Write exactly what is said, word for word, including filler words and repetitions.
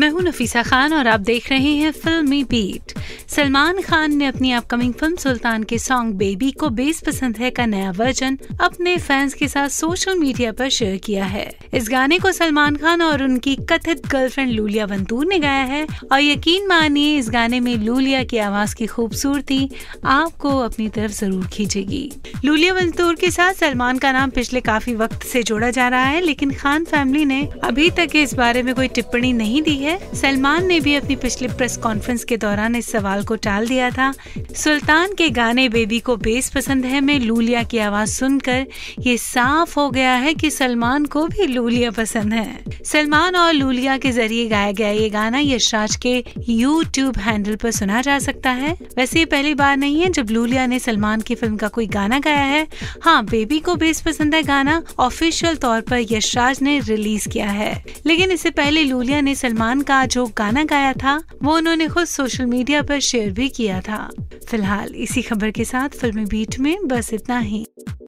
मैं हूं नफीसा खान और आप देख रहे हैं फिल्मी बीट। सलमान खान ने अपनी अपकमिंग फिल्म सुल्तान के सॉन्ग बेबी को बेस पसंद है का नया वर्जन अपने फैंस के साथ सोशल मीडिया पर शेयर किया है। इस गाने को सलमान खान और उनकी कथित गर्लफ्रेंड लूलिया वंतूर ने गाया है और यकीन मानिए इस गाने में लूलिया की आवाज की खूबसूरती आपको अपनी तरफ जरूर खींचेगी। लूलिया वंतूर के साथ सलमान का नाम पिछले काफी वक्त से जोड़ा जा रहा है, लेकिन खान फैमिली ने अभी तक इस बारे में कोई टिप्पणी नहीं दी है। सलमान ने भी अपनी पिछली प्रेस कॉन्फ्रेंस के दौरान इस सवाल को टाल दिया था। सुल्तान के गाने बेबी को बेस पसंद है में लूलिया की आवाज सुनकर ये साफ हो गया है कि सलमान को भी लूलिया पसंद है। सलमान और लूलिया के जरिए गाया गया ये गाना यश राज के यूट्यूब हैंडल पर सुना जा सकता है। वैसे ये पहली बार नहीं है जब लूलिया ने सलमान की फिल्म का कोई गाना गाया है। हाँ, बेबी को बेस पसंद है गाना ऑफिशियल तौर पर यश राज ने रिलीज किया है, लेकिन इससे पहले लूलिया ने सलमान का जो गाना गाया था वो उन्होंने खुद सोशल मीडिया पर शेयर भी किया था। फिलहाल इसी खबर के साथ फिल्मी बीट में बस इतना ही।